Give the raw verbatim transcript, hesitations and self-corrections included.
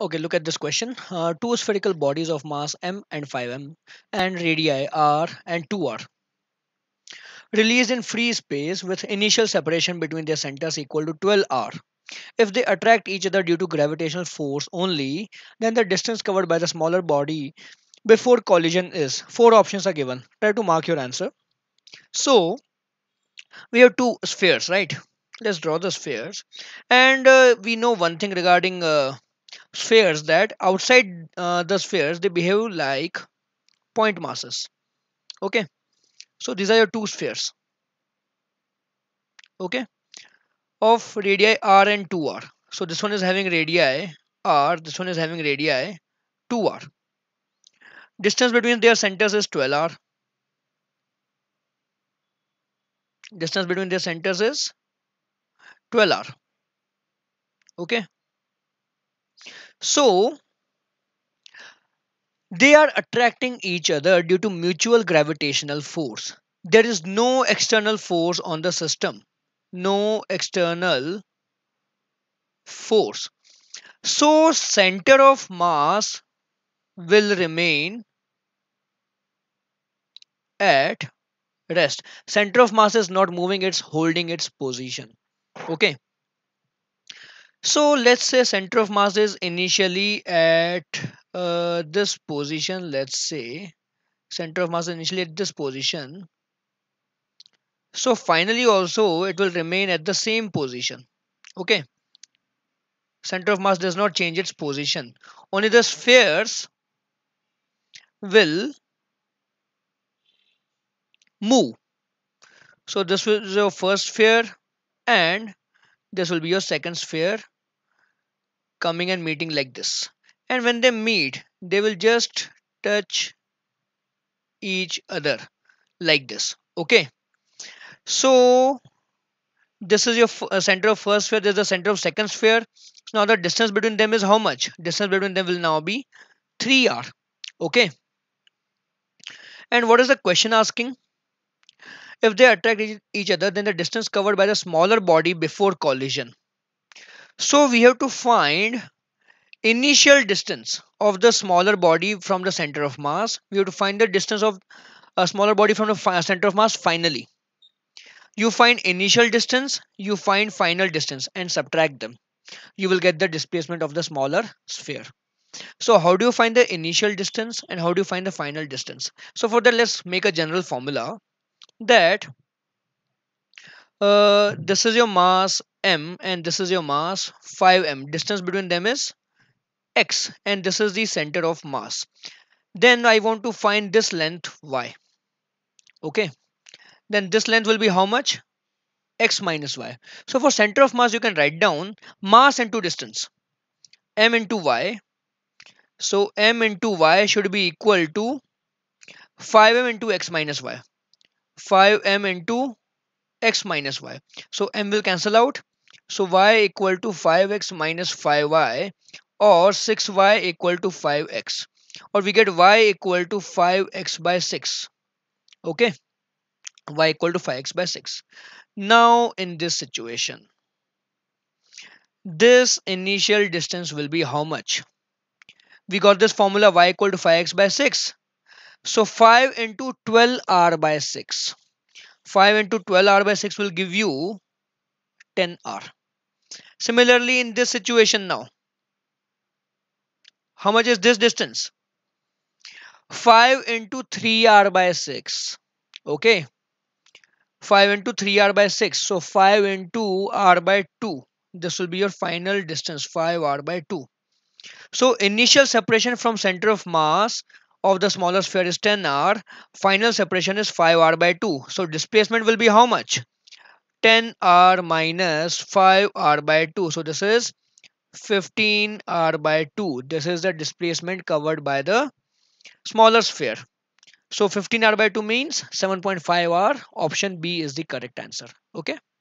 Okay, look at this question. Uh, two spherical bodies of mass m and five m and radii r and two r released in free space with initial separation between their centers equal to twelve r. If they attract each other due to gravitational force only, then the distance covered by the smaller body before collision is. Four options are given. Try to mark your answer. So we have two spheres, right? Let's draw the spheres. And uh, we know one thing regarding uh, spheres, that outside uh, the spheres they behave like point masses. Okay, so these are your two spheres, okay, of radii r and two r. So this one is having radii r, this one is having radii two r. Distance between their centers is twelve r. Distance between their centers is twelve r. Okay, so they are attracting each other due to mutual gravitational force. There is no external force on the system, no external force. So center of mass will remain at rest. Center of mass is not moving, it's holding its position. Okay, so let's say center of mass is initially at uh, this position. Let's say center of mass is initially at this position. So finally also it will remain at the same position. Okay, center of mass does not change its position. Only the spheres will move. So this is your first sphere and this will be your second sphere, coming and meeting like this. And when they meet, they will just touch each other like this. Okay, so this is your uh, center of first sphere, this is the center of second sphere. Now the distance between them is how much? Distance between them will now be three r. Okay, and what is the question asking? If they attract each other, then the distance covered by the smaller body before collision. So we have to find initial distance of the smaller body from the center of mass. We have to find the distance of a smaller body from the center of mass finally. You find initial distance, you find final distance and subtract them. You will get the displacement of the smaller sphere. So how do you find the initial distance and how do you find the final distance? So for that, let's make a general formula. That uh, this is your mass m and this is your mass five m. Distance between them is x and this is the center of mass. Then I want to find this length y. Okay, then this length will be how much? X minus y. So for center of mass you can write down mass into distance, m into y. So m into y should be equal to five m into x minus y. five m into x minus y. So m will cancel out. So y equal to five x minus five y, or six y equal to five x, or we get y equal to five x by six. Okay, y equal to five x by six. Now in this situation, this initial distance will be how much? We got this formula, y equal to five x by six. So five into twelve r by six. five into twelve r by six will give you ten r. Similarly, in this situation now, how much is this distance? five into three r by six. Okay, five into three r by six. So five into r by two. This will be your final distance, five r by two. So initial separation from center of mass of the smaller sphere is ten r, final separation is five r by two. So displacement will be how much? ten r minus five r by two. So this is fifteen r by two. This is the displacement covered by the smaller sphere. So fifteen r by two means seven point five r. Option B is the correct answer. Okay.